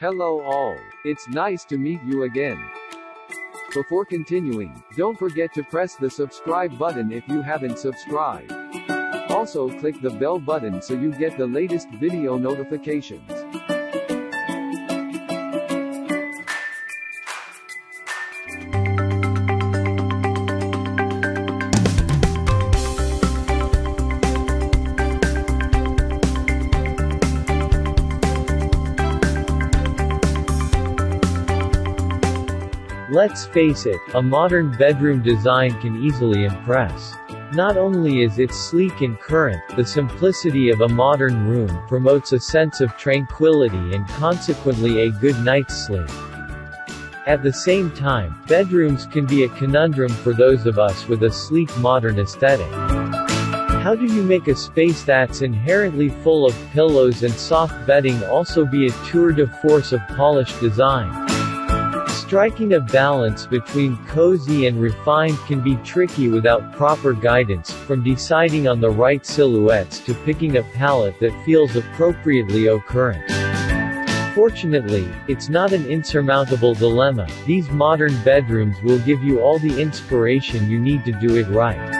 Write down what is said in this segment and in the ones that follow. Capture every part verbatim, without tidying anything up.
Hello all. It's nice to meet you again. Before continuing, don't forget to press the subscribe button if you haven't subscribed. Also click the bell button so you get the latest video notifications. Let's face it, a modern bedroom design can easily impress. Not only is it sleek and current, the simplicity of a modern room promotes a sense of tranquility and consequently a good night's sleep. At the same time, bedrooms can be a conundrum for those of us with a sleek modern aesthetic. How do you make a space that's inherently full of pillows and soft bedding also be a tour de force of polished design? Striking a balance between cozy and refined can be tricky without proper guidance, from deciding on the right silhouettes to picking a palette that feels appropriately au current. Fortunately, it's not an insurmountable dilemma. These modern bedrooms will give you all the inspiration you need to do it right.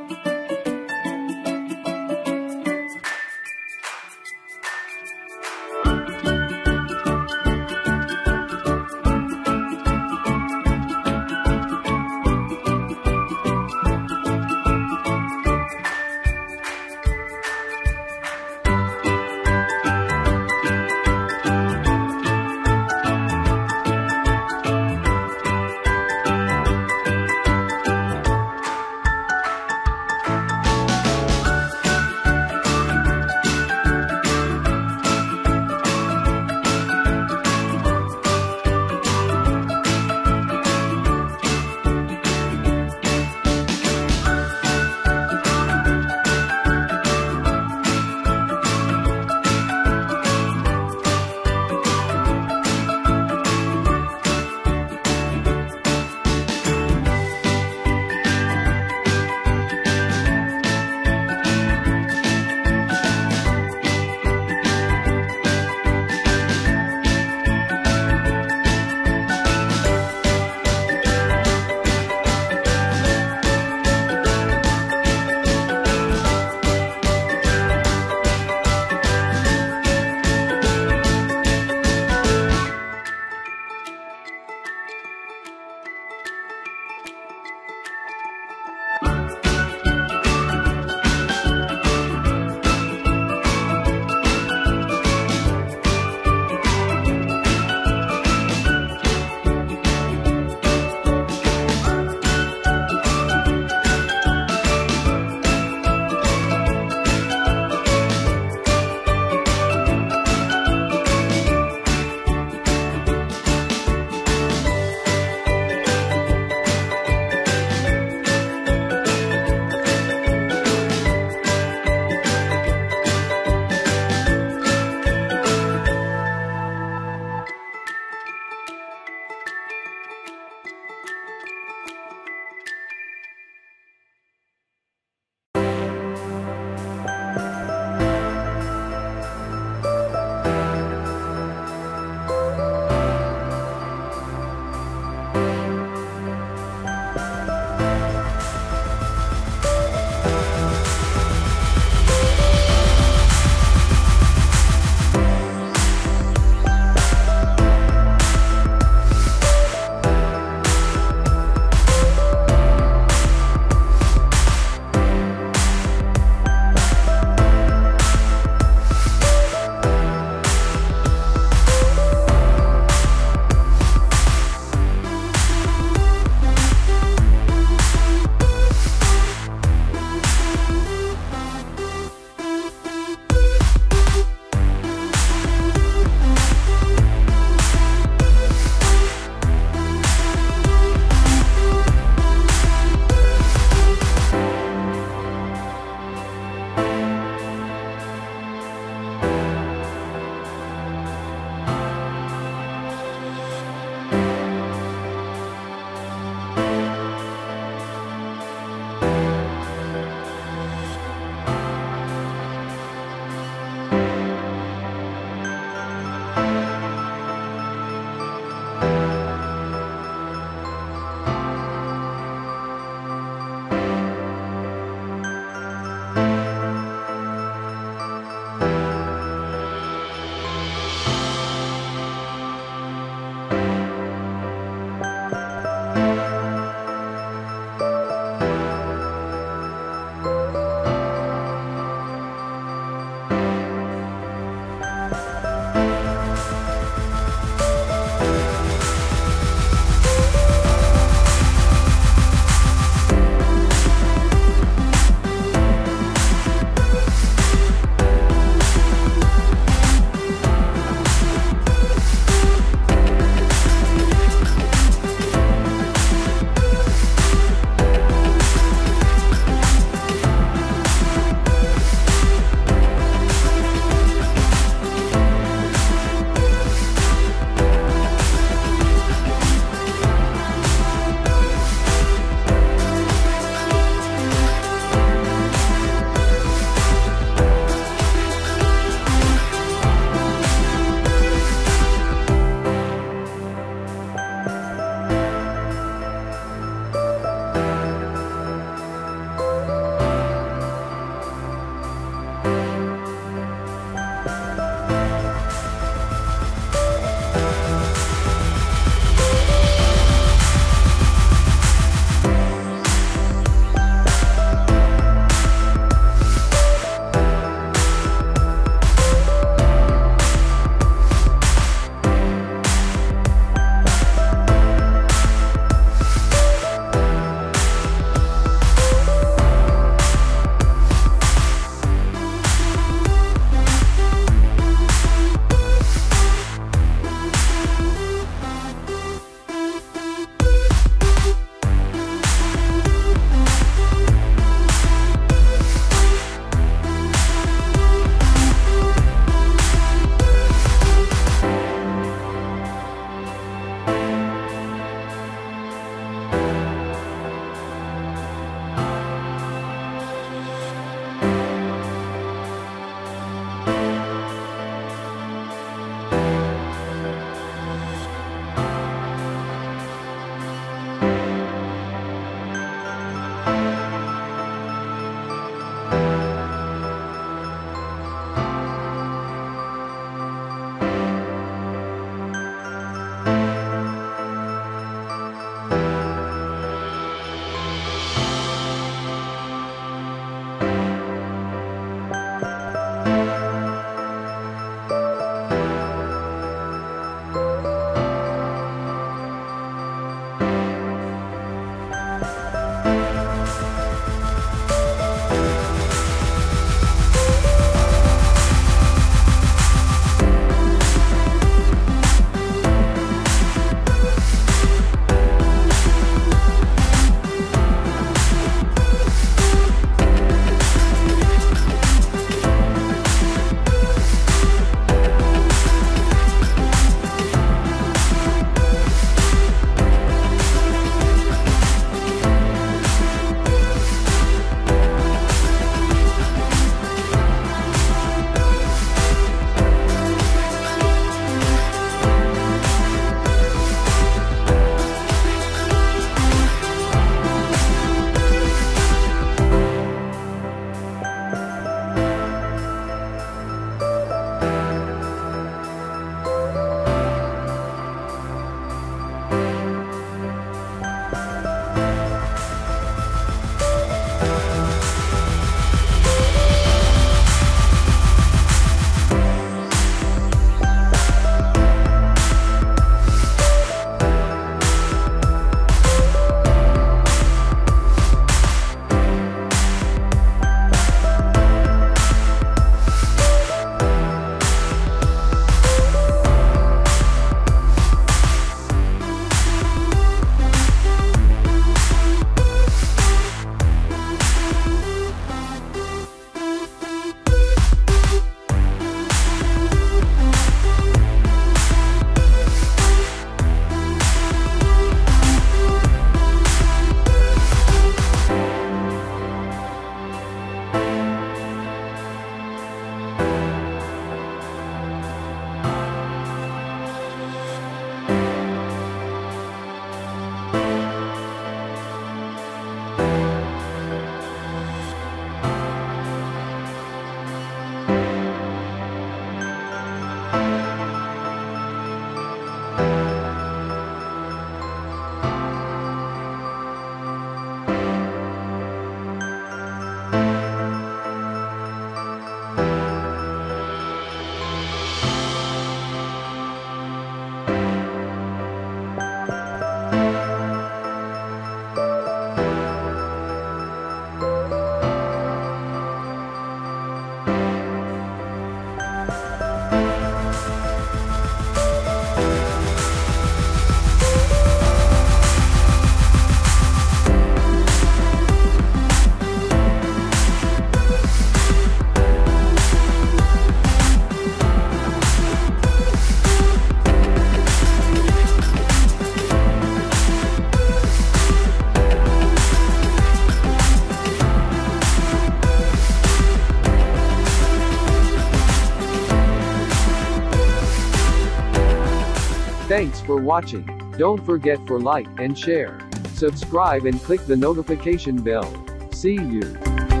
Thanks for watching. Don't forget for like and share, subscribe and click the notification bell. See you.